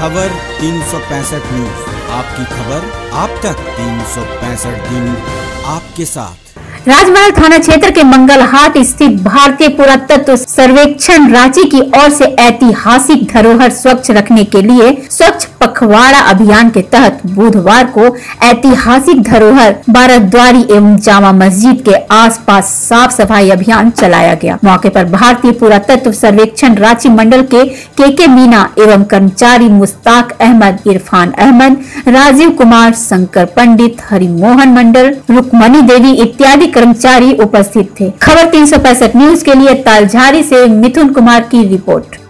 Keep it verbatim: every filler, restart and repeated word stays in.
खबर तीन सौ पैंसठ न्यूज़, आपकी खबर आप तक तीन सौ पैंसठ दिन आपके साथ। राजमहल थाना क्षेत्र के मंगलहाट स्थित भारतीय पुरातत्व सर्वेक्षण रांची की ओर से ऐतिहासिक धरोहर स्वच्छ रखने के लिए स्वच्छ पखवाड़ा अभियान के तहत बुधवार को ऐतिहासिक धरोहर बाराद्वारी एवं जामा मस्जिद के आसपास साफ सफाई अभियान चलाया गया। मौके पर भारतीय पुरातत्व सर्वेक्षण रांची मंडल के के केमीना एवं कर्मचारी मुश्ताक अहमद, इरफान अहमद, राजीव कुमार, शंकर पंडित, हरिमोहन मंडल, रुकमणि देवी इत्यादि कर्मचारी उपस्थित थे। खबर तीन सौ पैंसठ न्यूज़ के लिए तालझारी से मिथुन कुमार की रिपोर्ट।